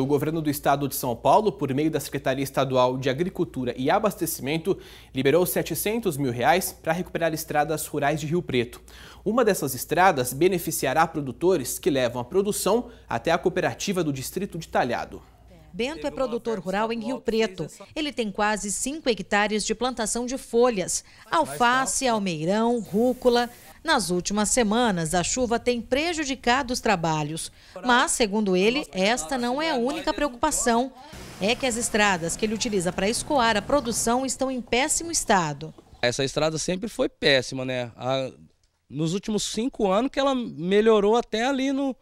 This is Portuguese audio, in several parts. O governo do estado de São Paulo, por meio da Secretaria Estadual de Agricultura e Abastecimento, liberou R$ 700 mil para recuperar estradas rurais de Rio Preto. Uma dessas estradas beneficiará produtores que levam a produção até a cooperativa do distrito de Talhado. Bento é produtor rural em Rio Preto. Ele tem quase 5 hectares de plantação de folhas, alface, almeirão, rúcula. Nas últimas semanas, a chuva tem prejudicado os trabalhos. Mas, segundo ele, esta não é a única preocupação. É que as estradas que ele utiliza para escoar a produção estão em péssimo estado. Essa estrada sempre foi péssima, né? Nos últimos 5 anos que ela melhorou até ali no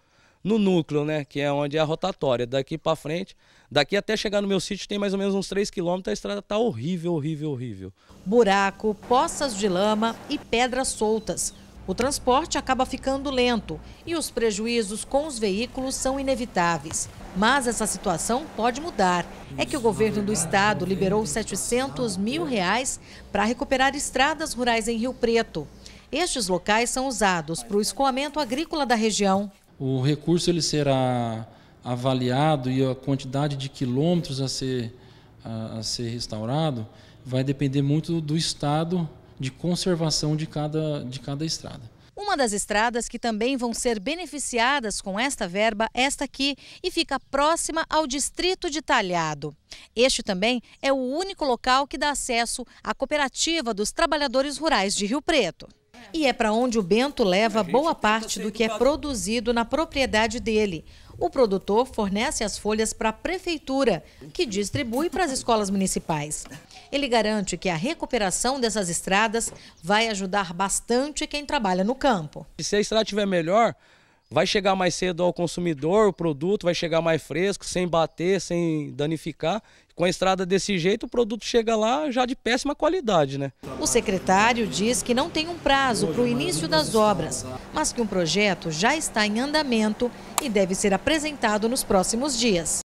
núcleo, né, que é onde é a rotatória. Daqui para frente, daqui até chegar no meu sítio tem mais ou menos uns 3 quilômetros, a estrada tá horrível, horrível, horrível. Buraco, poças de lama e pedras soltas. O transporte acaba ficando lento e os prejuízos com os veículos são inevitáveis. Mas essa situação pode mudar. É que o governo do estado liberou R$ 700 mil para recuperar estradas rurais em Rio Preto. Estes locais são usados para o escoamento agrícola da região. O recurso ele será avaliado e a quantidade de quilômetros a ser restaurado vai depender muito do estado de conservação de cada estrada. Uma das estradas que também vão ser beneficiadas com esta verba é esta aqui e fica próxima ao distrito de Talhado. Este também é o único local que dá acesso à cooperativa dos trabalhadores rurais de Rio Preto. E é para onde o Bento leva boa parte do que é produzido na propriedade dele. O produtor fornece as folhas para a prefeitura, que distribui para as escolas municipais. Ele garante que a recuperação dessas estradas vai ajudar bastante quem trabalha no campo. E se a estrada estiver melhor, vai chegar mais cedo ao consumidor, o produto vai chegar mais fresco, sem bater, sem danificar. Com a estrada desse jeito, o produto chega lá já de péssima qualidade, né? O secretário diz que não tem um prazo para o início das obras, mas que um projeto já está em andamento e deve ser apresentado nos próximos dias.